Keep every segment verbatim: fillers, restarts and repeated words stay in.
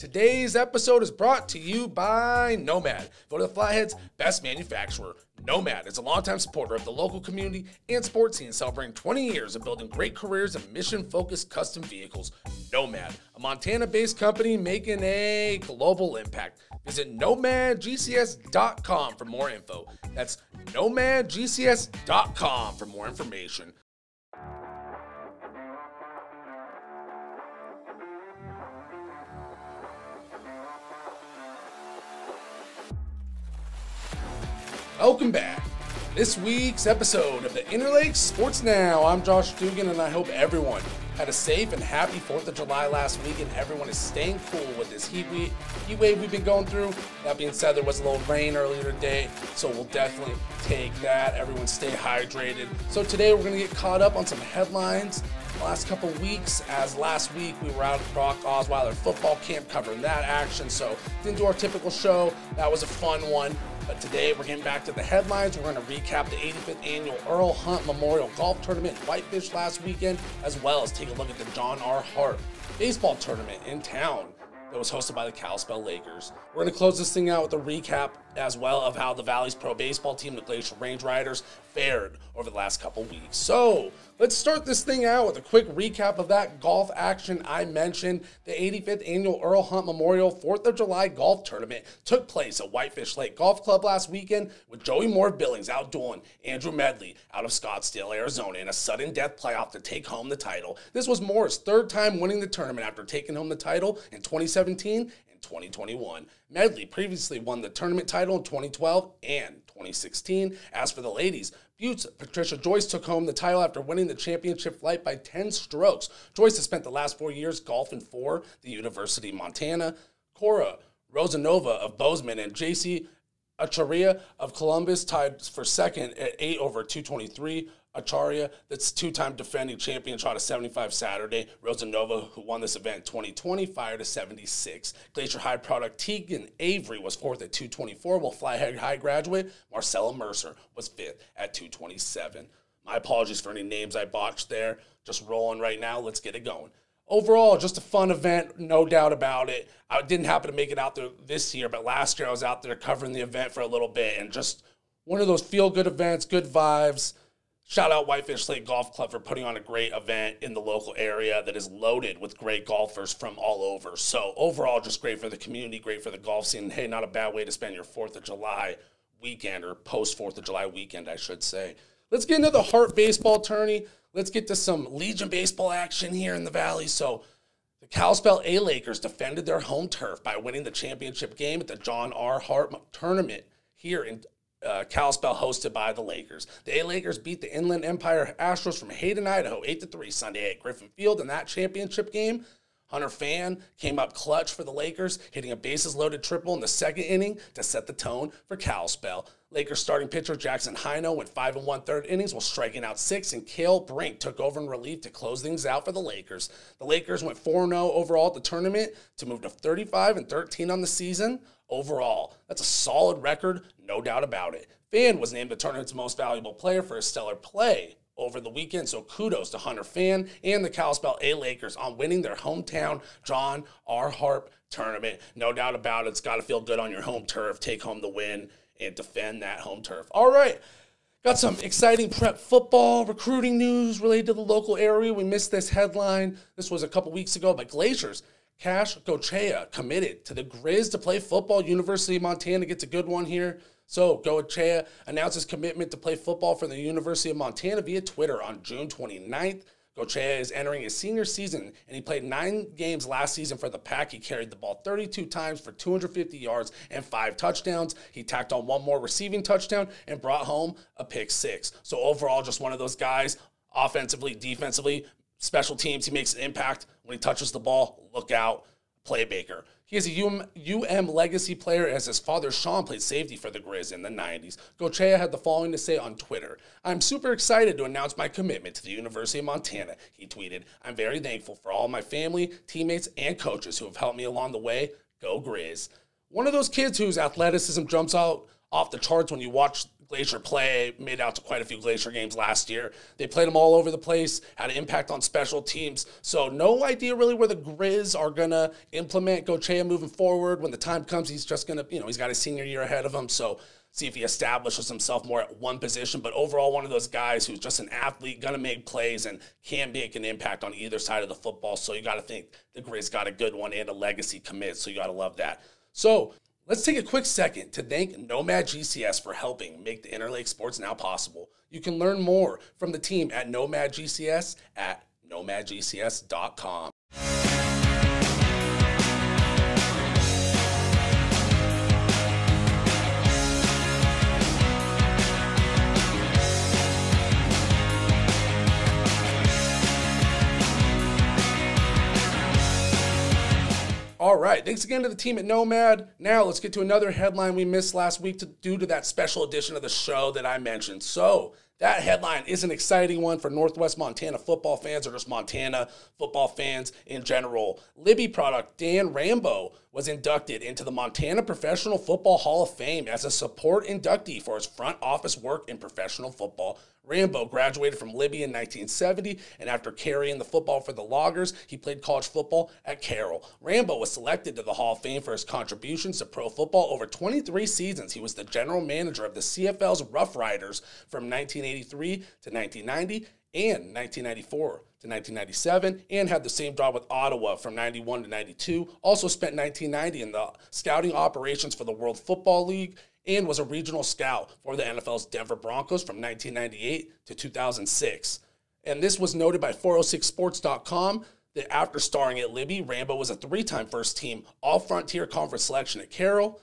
Today's episode is brought to you by Nomad, voted the Flathead's best manufacturer. Nomad is a longtime supporter of the local community and sports scene, celebrating twenty years of building great careers and mission-focused custom vehicles. Nomad, a Montana-based company making a global impact. Visit nomad G C S dot com for more info. That's nomad G C S dot com for more information. Welcome back. This week's episode of the Interlake Sports Now. I'm Josh Dugan, and I hope everyone had a safe and happy fourth of July last week, and everyone is staying cool with this heat wave, heat wave we've been going through. That being said, there was a little rain earlier today, so we'll definitely take that. Everyone stay hydrated. So today we're going to get caught up on some headlines the last couple weeks, as last week we were out at Brock Osweiler football camp covering that action, so didn't do our typical show. That was a fun one. But today we're getting back to the headlines. We're going to recap the eighty-fifth annual Earl Hunt Memorial Golf Tournament in Whitefish last weekend, as well as take a look at the John R. Hart baseball tournament in town that was hosted by the Kalispell Lakers. We're going to close this thing out with a recap as well of how the Valley's pro baseball team, the Glacier Range Riders, fared over the last couple weeks. So let's start this thing out with a quick recap of that golf action I mentioned. The eighty-fifth annual Earl Hunt Memorial fourth of July golf tournament took place at Whitefish Lake Golf Club last weekend, with Joey Moore of Billings outdueling Andrew Medley out of Scottsdale, Arizona, in a sudden death playoff to take home the title. This was Moore's third time winning the tournament after taking home the title in twenty seventeen and twenty twenty-one. Medley previously won the tournament title in twenty twelve and twenty sixteen. As for the ladies, Buttes, Patricia Joyce took home the title after winning the championship flight by ten strokes. Joyce has spent the last four years golfing for the University of Montana. Cora Rosanova of Bozeman and J C Acharya of Columbus tied for second at eight over two twenty-three. Acharya, that's two-time defending champion, shot a seventy-five Saturday. Rosanova, who won this event in twenty twenty, fired a seventy-six. Glacier High product Tegan Avery was fourth at two twenty-four, while Flathead High graduate Marcella Mercer was fifth at two twenty-seven. My apologies for any names I botched there. Just rolling right now. Let's get it going. Overall, just a fun event, no doubt about it. I didn't happen to make it out there this year, but last year I was out there covering the event for a little bit, and just one of those feel-good events, good vibes. Shout out Whitefish Lake Golf Club for putting on a great event in the local area that is loaded with great golfers from all over. So overall, just great for the community, great for the golf scene. And hey, not a bad way to spend your fourth of July weekend, or post-fourth of July weekend, I should say. Let's get into the Hart baseball tourney. Let's get to some Legion baseball action here in the Valley. So the Kalispell A Lakers defended their home turf by winning the championship game at the John R. Hart tournament here in Uh, Kalispell, hosted by the Lakers. The A-Lakers beat the Inland Empire Astros from Hayden, Idaho, eight to three Sunday at Griffin Field. In that championship game, Hunter Fan came up clutch for the Lakers, hitting a bases-loaded triple in the second inning to set the tone for Kalispell. Lakers starting pitcher Jackson Hino went five and one-third innings while striking out six, and Cale Brink took over in relief to close things out for the Lakers. The Lakers went four and oh overall at the tournament to move to thirty-five and thirteen on the season. Overall, that's a solid record, no doubt about it. Fan was named the tournament's most valuable player for his stellar play over the weekend, so kudos to Hunter Fan and the Kalispell A-Lakers on winning their hometown John R. Hart tournament. No doubt about it, it's got to feel good on your home turf, take home the win, and defend that home turf. All right, got some exciting prep football recruiting news related to the local area. We missed this headline. This was a couple weeks ago, but Glacier's Cash Gochea committed to the Grizz to play football. University of Montana gets a good one here. So Gochea announced his commitment to play football for the University of Montana via Twitter on June twenty-ninth. Gochea is entering his senior season, and he played nine games last season for the Pack. He carried the ball thirty-two times for two hundred fifty yards and five touchdowns. He tacked on one more receiving touchdown and brought home a pick six. So overall, just one of those guys, offensively, defensively, special teams, he makes an impact. When he touches the ball, look out, playmaker. He is a UM, UM legacy player, as his father, Sean, played safety for the Grizz in the nineties. Gochea had the following to say on Twitter. I'm super excited to announce my commitment to the University of Montana, he tweeted. I'm very thankful for all my family, teammates, and coaches who have helped me along the way. Go Grizz. One of those kids whose athleticism jumps out off the charts when you watch Glacier play, made out to quite a few Glacier games last year. They played them all over the place, had an impact on special teams. So no idea really where the Grizz are going to implement Gochea moving forward. When the time comes, he's just going to, you know, he's got his senior year ahead of him. So see if he establishes himself more at one position. But overall, one of those guys who's just an athlete, going to make plays and can make an impact on either side of the football. So you got to think the Grizz got a good one and a legacy commit. So you got to love that. So let's take a quick second to thank Nomad G C S for helping make the Interlake Sports Now possible. You can learn more from the team at Nomad G C S at nomad G C S dot com. All right, thanks again to the team at Nomad. Now let's get to another headline we missed last week to, due to that special edition of the show that I mentioned. So that headline is an exciting one for Northwest Montana football fans, or just Montana football fans in general. Libby product Dan Rambo was inducted into the Montana Professional Football Hall of Fame as a support inductee for his front office work in professional football. Rambo graduated from Libby in nineteen seventy, and after carrying the football for the Loggers, he played college football at Carroll. Rambo was selected to the Hall of Fame for his contributions to pro football over twenty-three seasons. He was the general manager of the C F L's Rough Riders from nineteen eighty-three to nineteen ninety and nineteen ninety-four to nineteen ninety-seven, and had the same job with Ottawa from ninety-one to ninety-two. Also spent nineteen ninety in the scouting operations for the World Football League, and was a regional scout for the N F L's Denver Broncos from nineteen ninety-eight to two thousand six. And this was noted by four oh six sports dot com that after starring at Libby, Rambo was a three-time first-team All-Frontier Conference selection at Carroll,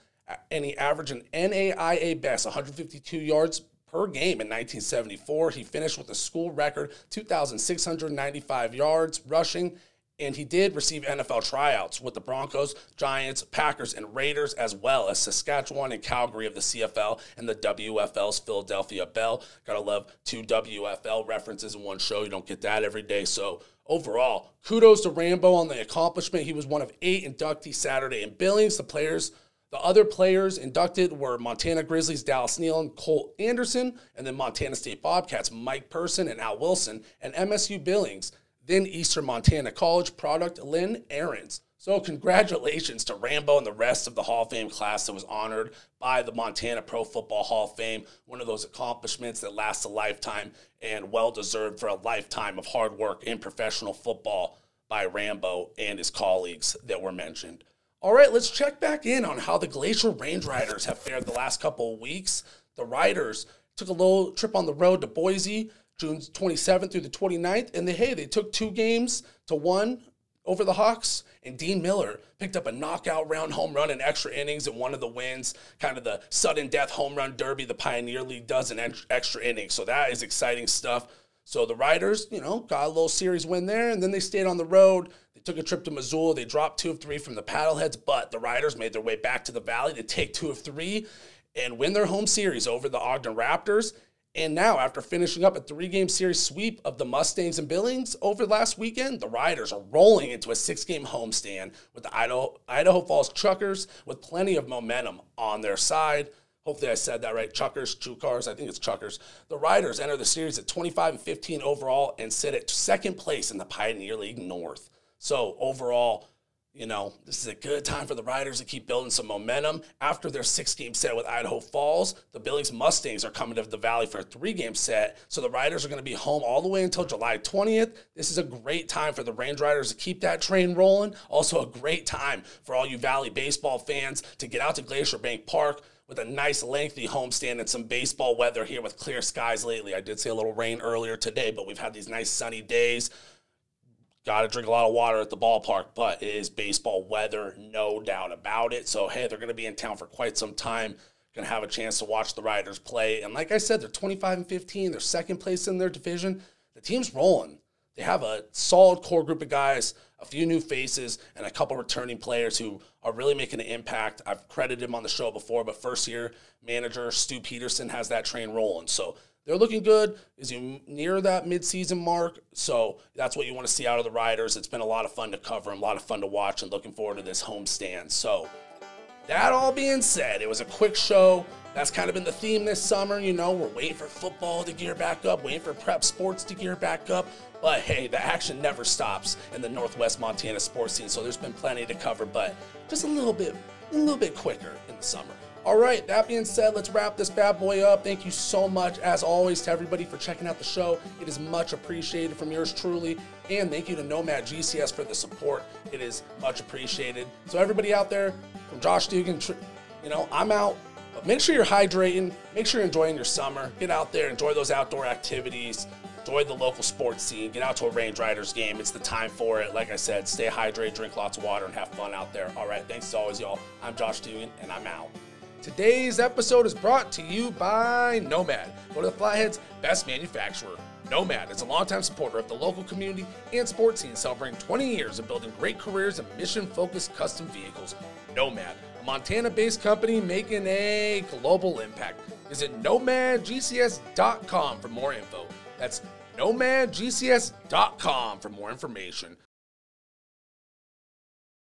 and he averaged an N A I A best one hundred fifty-two yards per game in nineteen seventy-four. He finished with a school record two thousand six hundred ninety-five yards rushing, and he did receive N F L tryouts with the Broncos, Giants, Packers, and Raiders, as well as Saskatchewan and Calgary of the C F L and the W F L's Philadelphia Bell. Gotta love two W F L references in one show. You don't get that every day. So overall, kudos to Rambo on the accomplishment. He was one of eight inductees Saturday in Billings. The players The other players inducted were Montana Grizzlies' Dallas Neal and Cole Anderson, and then Montana State Bobcats' Mike Person and Al Wilson, and M S U Billings, then Eastern Montana College product Lynn Ahrens. So congratulations to Rambo and the rest of the Hall of Fame class that was honored by the Montana Pro Football Hall of Fame. One of those accomplishments that lasts a lifetime, and well-deserved for a lifetime of hard work in professional football by Rambo and his colleagues that were mentioned. All right, let's check back in on how the Glacier Range Riders have fared the last couple of weeks. The Riders took a little trip on the road to Boise, June twenty-seventh through the twenty-ninth, and they, hey, they took two games to one over the Hawks, and Dean Miller picked up a knockout round home run in extra innings in one of the wins, kind of the sudden death home run derby the Pioneer League does in extra innings. So that is exciting stuff. So the Riders, you know, got a little series win there, and then they stayed on the road. They took a trip to Missoula. They dropped two of three from the Paddleheads, but the Riders made their way back to the Valley to take two of three and win their home series over the Ogden Raptors. And now, after finishing up a three-game series sweep of the Mustangs and Billings over last weekend, the Riders are rolling into a six-game homestand with the Idaho, Idaho Falls Chukars with plenty of momentum on their side. Hopefully I said that right. Chukars, Chukars, I think it's Chukars. The Riders enter the series at twenty-five and fifteen overall and sit at second place in the Pioneer League North. So overall, you know, this is a good time for the Riders to keep building some momentum. After their six-game set with Idaho Falls, the Billings Mustangs are coming to the Valley for a three-game set. So the Riders are going to be home all the way until July twentieth. This is a great time for the Range Riders to keep that train rolling. Also a great time for all you Valley baseball fans to get out to Glacier Bank Park, with a nice lengthy homestand and some baseball weather here with clear skies lately. I did see a little rain earlier today, but we've had these nice sunny days. Got to drink a lot of water at the ballpark, but it is baseball weather, no doubt about it. So, hey, they're going to be in town for quite some time. Going to have a chance to watch the Riders play. And like I said, they're twenty-five and fifteen. They're second place in their division. The team's rolling. They have a solid core group of guys, a few new faces, and a couple returning players who are really making an impact. I've credited him on the show before, but first-year manager Stu Peterson has that train rolling. So they're looking good as you near that midseason mark. So that's what you want to see out of the Riders. It's been a lot of fun to cover them, a lot of fun to watch, and looking forward to this homestand. So that all being said, it was a quick show. That's kind of been the theme this summer. You know, we're waiting for football to gear back up, waiting for prep sports to gear back up. But hey, the action never stops in the Northwest Montana sports scene, so there's been plenty to cover, but just a little bit, a little bit quicker in the summer. All right, that being said, let's wrap this bad boy up. Thank you so much, as always, to everybody for checking out the show. It is much appreciated from yours truly. And thank you to Nomad G C S for the support. It is much appreciated. So everybody out there, from Josh Dugan, you know, I'm out. But make sure you're hydrating, make sure you're enjoying your summer. Get out there, enjoy those outdoor activities, enjoy the local sports scene, get out to a Range Riders game. It's the time for it. Like I said, stay hydrated, drink lots of water, and have fun out there. All right, thanks as always, y'all. I'm Josh Dugan, and I'm out. Today's episode is brought to you by Nomad, one of the Flyhead's best manufacturer. Nomad is a longtime supporter of the local community and sports scene, celebrating twenty years of building great careers and mission-focused custom vehicles. Nomad, a Montana-based company making a global impact. Visit nomad G C S dot com for more info. That's nomad G C S dot com for more information.